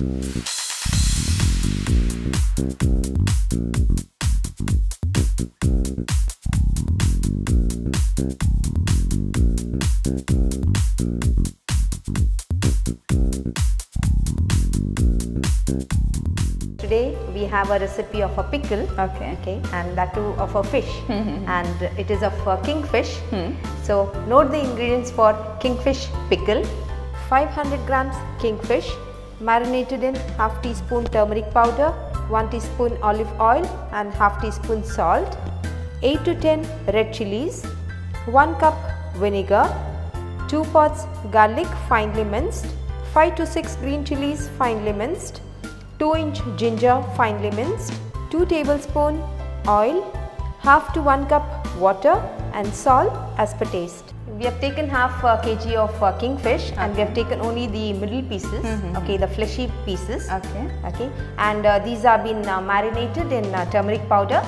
Today we have a recipe of a pickle, okay, and that too of a fish, and it is of a kingfish. So note the ingredients for kingfish pickle: 500 grams kingfish, marinated in half teaspoon turmeric powder, 1 teaspoon olive oil and half teaspoon salt, 8 to 10 red chilies, 1 cup vinegar, 2 pods garlic finely minced, 5 to 6 green chilies finely minced, 2 inch ginger finely minced, 2 tablespoon oil, half to 1 cup water and salt as per taste. We have taken half kg of kingfish, and we have taken only the middle pieces, the fleshy pieces. Okay. And these have been marinated in turmeric powder,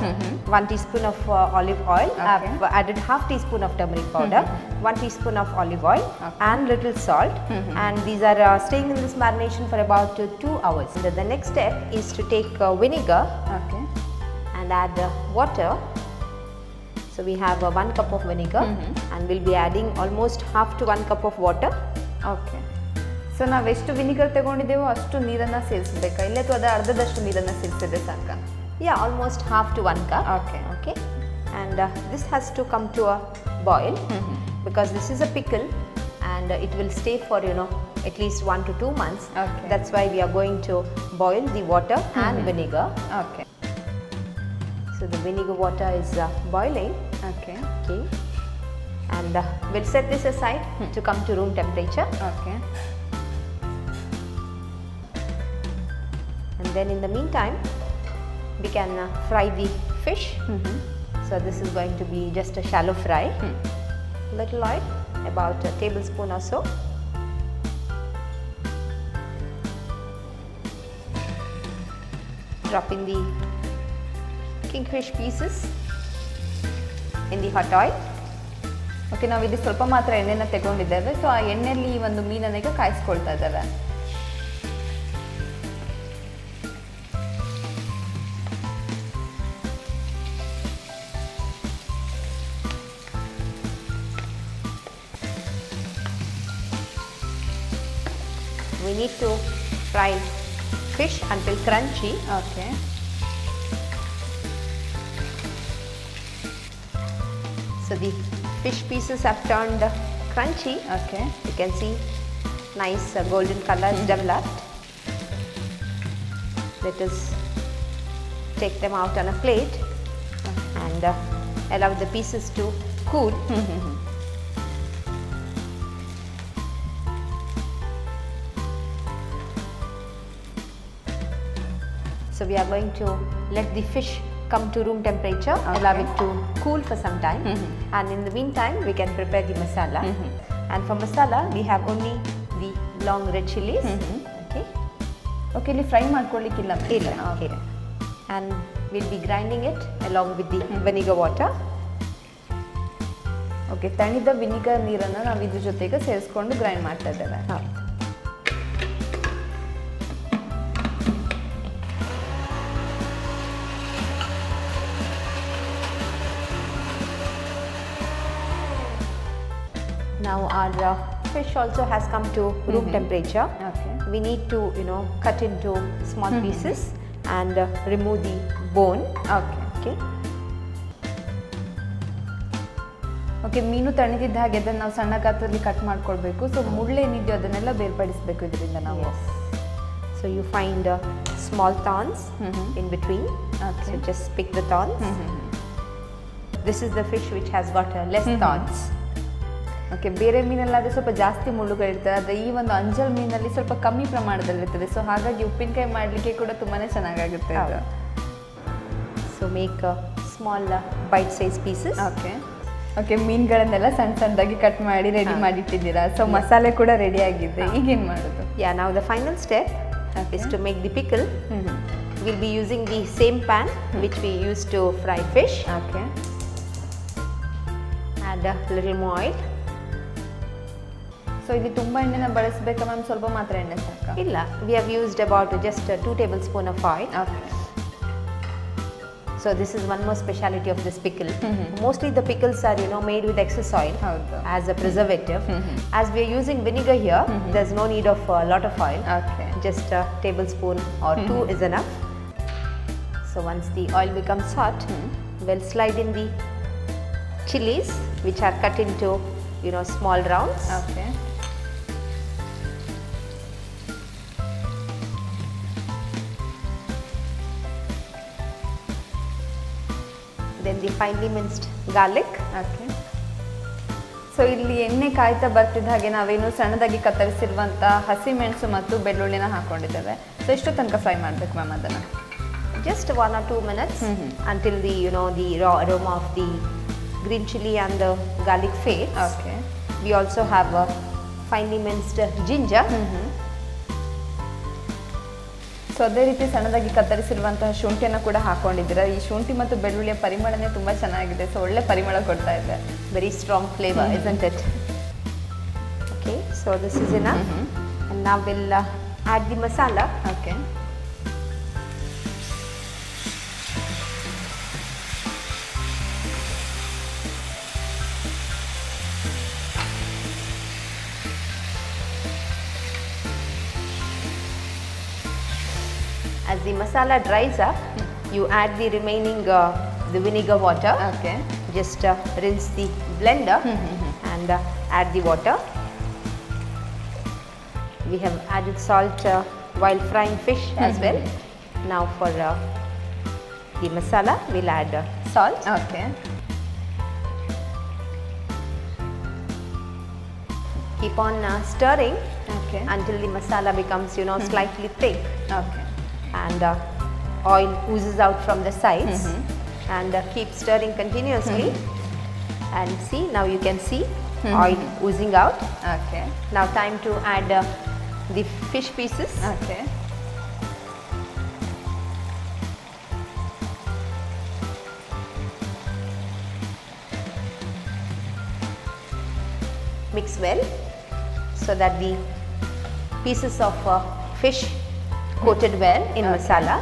1 teaspoon of olive oil. I have added half teaspoon of turmeric powder, 1 teaspoon of olive oil, and little salt. And these are staying in this marination for about 2 hours. The next step is to take vinegar and add water. So we have 1 cup of vinegar, and we'll be adding almost half to 1 cup of water. Okay. So now we have vinegar tegondidevo ashtu neeranna seelsbeka illa athu ardhadashtu neeranna seelsidre saaka? Yeah, almost half to 1 cup. Okay. And this has to come to a boil, because this is a pickle and it will stay for at least 1 to 2 months. That's why we are going to boil the water and vinegar. So the vinegar water is boiling. Okay. And we'll set this aside to come to room temperature. And then in the meantime, we can fry the fish. So this is going to be just a shallow fry. Little oil, about a tablespoon or so. Drop in the kingfish pieces in the hot oil. Now we have a little bit of oil, so I will put it in the We need to fry fish until crunchy. So the fish pieces have turned crunchy. You can see nice golden color is developed. Let us take them out on a plate and allow the pieces to cool. So we are going to let the fish come to room temperature, allow it to cool for some time, and in the meantime we can prepare the masala. And for masala we have only the long red chilies. Okay, we fry markollikilla. Okay. And we'll be grinding it along with the vinegar water. Tanida vinegar neeranna navu idr jotege seriskondu grind martta idave. Now our fish also has come to room temperature. We need to cut into small pieces and remove the bone. Meenu tanididda hage adanna navu sanna gatralli cut madkolbeku, so mudle enidyo adannella berpadisbeku idrinda navu. So you find small thorns in between. So just pick the thorns. This is the fish which has got less thorns. ಬೇರೆ ಮೀನಲ್ಲಾದ್ರೆ ಸ್ವಲ್ಪ ಜಾಸ್ತಿ ಮುಳ್ಳುಗಳು ಇರ್ತದೆ, ಆದರೆ ಈ ಒಂದು ಅಂಜಲ್ ಮೀನಲ್ಲಿ ಸ್ವಲ್ಪ ಕಮ್ಮಿ ಪ್ರಮಾಣದಲ್ಲಿರ್ತದೆ. ಸೊ ಹಾಗಾಗಿ ಉಪ್ಪಿನಕಾಯಿ ಮಾಡಲಿಕ್ಕೆ ಕೂಡ ತುಂಬಾನೇ ಚೆನ್ನಾಗಾಗುತ್ತೆ. So make small bite size pieces. ಮೀನುಗಳನ್ನೆಲ್ಲ ಸಣ್ಣ ಸಣ್ಣದಾಗಿ ಕಟ್ ಮಾಡಿ ರೆಡಿ ಮಾಡಿಟ್ಟಿದ್ದೀರಾ. ಸೊ ಮಸಾಲೆ ಕೂಡ ರೆಡಿ ಆಗಿದೆ. ಈಗ ಏನು ಮಾಡೋದು? ನಾವು the final step is to make the pickle. Will be using the same pan which we use to fry fish. Add a little more oil. So this we have used about just 2 tablespoons of oil. Okay. So this is one more speciality of this pickle. Mostly the pickles are made with excess oil as a preservative. As we are using vinegar here, there's no need of a lot of oil. Okay. Just a tablespoon or 2 is enough. So once the oil becomes hot, we'll slide in the chilies, which are cut into small rounds. Okay. Then the finely minced garlic. Okay. So illi enne kaita bartid hage navenu sannadagi katarisiruvanತ hasi ಮೆಣಸು ಮತ್ತು ಬೆಳ್ಳುಳ್ಳಿನ ಹಾಕೊಂಡಿದ್ದೇವೆ. So ಎಷ್ಟು ತನಕ fry ಮಾಡಬೇಕು ma'am ಅದನ್ನ? Just 1 or 2 minutes until the the raw aroma of the green chili and the garlic fades. Okay. We also have a finely minced ginger. So ಅದೇ ರೀತಿ ಸಣ್ಣದಾಗಿ ಕತ್ತರಿಸಿರುವಂತಹ ಶುಂಠಿಯನ್ನು ಕೂಡ ಹಾಕೊಂಡಿದ್ದೀರಾ. ಈ ಶುಂಠಿ ಮತ್ತು ಬೆಳ್ಳುಳ್ಳಿಯ ಪರಿಮಳನೇ ತುಂಬಾ ಚೆನ್ನಾಗಿದೆ. So ಒಳ್ಳೆ ಪರಿಮಳ ಕೊಡ್ತಾ ಇದೆ. Very strong flavor, isn't it? Okay, so this is enough. And now we'll add the masala. Okay. As the masala dries up, you add the remaining the vinegar water. Okay. Just rinse the blender and add the water. We have added salt while frying fish as well. Now for the masala, we'll add salt. Okay. Keep on stirring until the masala becomes, slightly thick. Okay. And oil oozes out from the sides, and keep stirring continuously. And see, now you can see oil oozing out. Okay. Now time to add the fish pieces. Okay. Mix well so that the pieces of fish coated well in masala.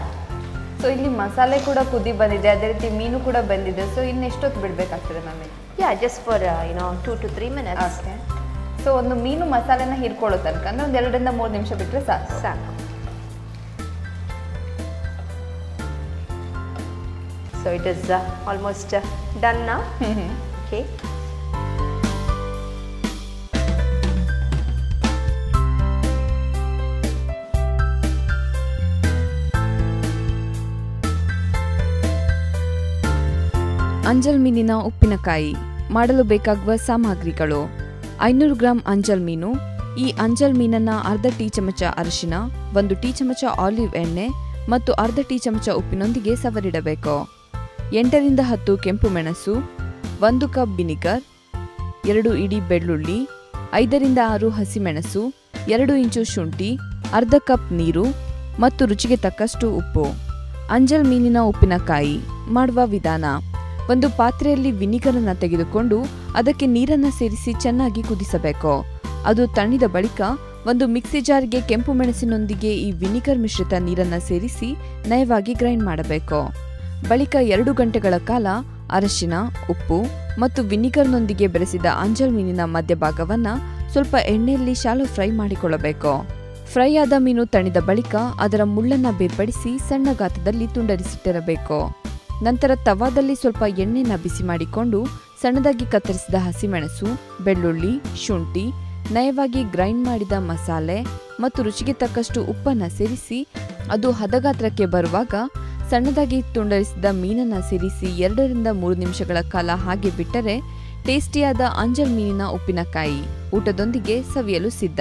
So illi masala kuda kudi bandide, ade riti meenu kuda bandide. So inne eshtotu bidbekagtade ma'am? Yeah, just for 2 to 3 minutes. Okay. So ondu meenu masala na hirkolo tanaka andre ondu 2 ಇಂದ 3 ನಿಮಿಷ ಬಿಟ್ರೆ ಸಾಕು. So it is almost done now. Okay. ಅಂಜಲ್ ಮೀನಿನ ಉಪ್ಪಿನಕಾಯಿ ಮಾಡಲು ಬೇಕಾಗುವ ಸಾಮಗ್ರಿಗಳು 500 ಗ್ರಾಂ ಅಂಜಲ್ ಮೀನು. ಈ ಅಂಜಲ್ ಮೀನನ್ನು ಅರ್ಧ ಟೀ ಚಮಚ ಅರಿಶಿನ, 1 ಟೀ ಚಮಚ ಆಲಿವ್ ಎಣ್ಣೆ ಮತ್ತು ಅರ್ಧ ಟೀ ಚಮಚ ಉಪ್ಪಿನೊಂದಿಗೆ ಸವರಿಡಬೇಕು. 8 ರಿಂದ 10 ಕೆಂಪು ಮೆಣಸು, 1 ಕಪ್ ವಿನಿಗರ್, 2 ಇಡಿ ಬೆಳ್ಳುಳ್ಳಿ, 5 ರಿಂದ 6 ಹಸಿಮೆಣಸು, 2 ಇಂಚು ಶುಂಠಿ, ಅರ್ಧ ಕಪ್ ನೀರು ಮತ್ತು ರುಚಿಗೆ ತಕ್ಕಷ್ಟು ಉಪ್ಪು. ಅಂಜಲ್ ಮೀನಿನ ಉಪ್ಪಿನಕಾಯಿ ಮಾಡುವ ವಿಧಾನ: ಒಂದು ಪಾತ್ರೆಯಲ್ಲಿ ವಿನಿಗರನ್ನು ತೆಗೆದುಕೊಂಡು ಅದಕ್ಕೆ ನೀರನ್ನು ಸೇರಿಸಿ ಚೆನ್ನಾಗಿ ಕುದಿಸಬೇಕು. ಅದು ತಣಿದ ಬಳಿಕ ಒಂದು ಮಿಕ್ಸಿ ಜಾರ್ಗೆ ಕೆಂಪು ಮೆಣಸಿನೊಂದಿಗೆ ಈ ವಿನಿಗರ್ ಮಿಶ್ರಿತ ನೀರನ್ನು ಸೇರಿಸಿ ನಯವಾಗಿ ಗ್ರೈಂಡ್ ಮಾಡಬೇಕು. ಬಳಿಕ 2 ಗಂಟೆಗಳ ಕಾಲ ಅರಿಶಿನ, ಉಪ್ಪು ಮತ್ತು ವಿನಿಗರ್ನೊಂದಿಗೆ ಬೆರೆಸಿದ ಅಂಜಲ್ ಮೀನಿನ ಮಧ್ಯಭಾಗವನ್ನು ಸ್ವಲ್ಪ ಎಣ್ಣೆಯಲ್ಲಿ ಶಾಲೋ ಫ್ರೈ ಮಾಡಿಕೊಳ್ಳಬೇಕು. ಫ್ರೈ ಆದ ಮೀನು ತಣಿದ ಬಳಿಕ ಅದರ ಮುಳ್ಳನ್ನು ಬೇರ್ಪಡಿಸಿ ಸಣ್ಣ ಗಾತ್ರದಲ್ಲಿ ತುಂಡರಿಸಿಟ್ಟಿರಬೇಕು. ನಂತರ ತವಾದಲ್ಲಿ ಸ್ವಲ್ಪ ಎಣ್ಣೆನ ಬಿಸಿ ಮಾಡಿಕೊಂಡು ಸಣ್ಣದಾಗಿ ಕತ್ತರಿಸಿದ ಹಸಿಮೆಣಸು, ಬೆಳ್ಳುಳ್ಳಿ, ಶುಂಠಿ, ನಯವಾಗಿ ಗ್ರೈಂಡ್ ಮಾಡಿದ ಮಸಾಲೆ ಮತ್ತು ರುಚಿಗೆ ತಕ್ಕಷ್ಟು ಉಪ್ಪನ್ನು ಸೇರಿಸಿ ಅದು ಹದಗಾತ್ರಕ್ಕೆ ಬರುವಾಗ ಸಣ್ಣದಾಗಿ ತುಂಡರಿಸಿದ ಮೀನನ್ನು ಸೇರಿಸಿ 2 ರಿಂದ 3 ನಿಮಿಷಗಳ ಕಾಲ ಹಾಗೆ ಬಿಟ್ಟರೆ ಟೇಸ್ಟಿಯಾದ ಅಂಜಲ್ ಮೀನಿನ ಉಪ್ಪಿನಕಾಯಿ ಊಟದೊಂದಿಗೆ ಸವಿಯಲು ಸಿದ್ಧ.